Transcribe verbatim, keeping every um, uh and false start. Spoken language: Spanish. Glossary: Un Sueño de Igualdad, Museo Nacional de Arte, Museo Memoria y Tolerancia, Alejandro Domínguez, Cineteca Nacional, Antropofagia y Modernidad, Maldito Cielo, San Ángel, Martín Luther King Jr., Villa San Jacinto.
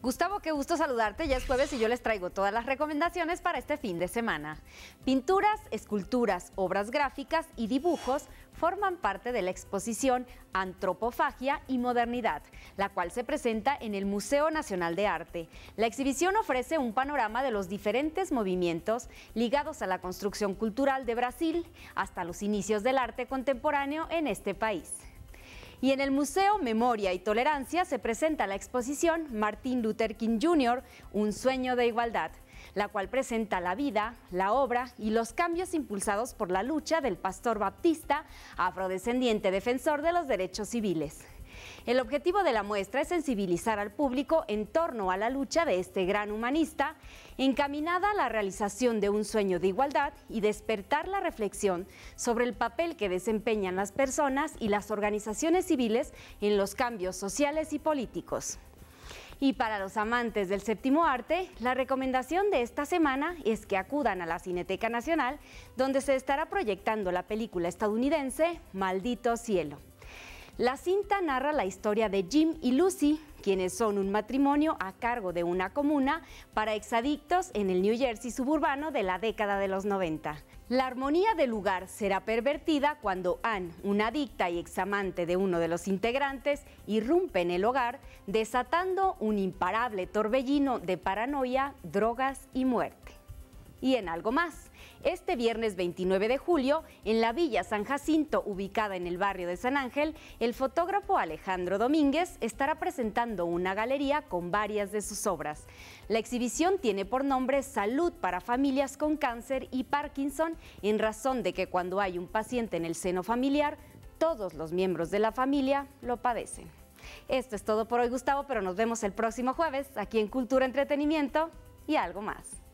Gustavo, qué gusto saludarte. Ya es jueves y yo les traigo todas las recomendaciones para este fin de semana. Pinturas, esculturas, obras gráficas y dibujos forman parte de la exposición Antropofagia y Modernidad, la cual se presenta en el Museo Nacional de Arte. La exhibición ofrece un panorama de los diferentes movimientos ligados a la construcción cultural de Brasil hasta los inicios del arte contemporáneo en este país. Y en el Museo Memoria y Tolerancia se presenta la exposición Martín Luther King junior Un Sueño de Igualdad, la cual presenta la vida, la obra y los cambios impulsados por la lucha del pastor baptista, afrodescendiente defensor de los derechos civiles. El objetivo de la muestra es sensibilizar al público en torno a la lucha de este gran humanista, encaminada a la realización de un sueño de igualdad y despertar la reflexión sobre el papel que desempeñan las personas y las organizaciones civiles en los cambios sociales y políticos. Y para los amantes del séptimo arte, la recomendación de esta semana es que acudan a la Cineteca Nacional, donde se estará proyectando la película estadounidense Maldito Cielo. La cinta narra la historia de Jim y Lucy, quienes son un matrimonio a cargo de una comuna para exadictos en el New Jersey suburbano de la década de los noventa. La armonía del lugar será pervertida cuando Ann, una adicta y examante de uno de los integrantes, irrumpe en el hogar, desatando un imparable torbellino de paranoia, drogas y muerte. Y en algo más, este viernes veintinueve de julio, en la Villa San Jacinto, ubicada en el barrio de San Ángel, el fotógrafo Alejandro Domínguez estará presentando una galería con varias de sus obras. La exhibición tiene por nombre Salud para familias con cáncer y Parkinson, en razón de que cuando hay un paciente en el seno familiar, todos los miembros de la familia lo padecen. Esto es todo por hoy, Gustavo, pero nos vemos el próximo jueves aquí en Cultura, Entretenimiento y algo más.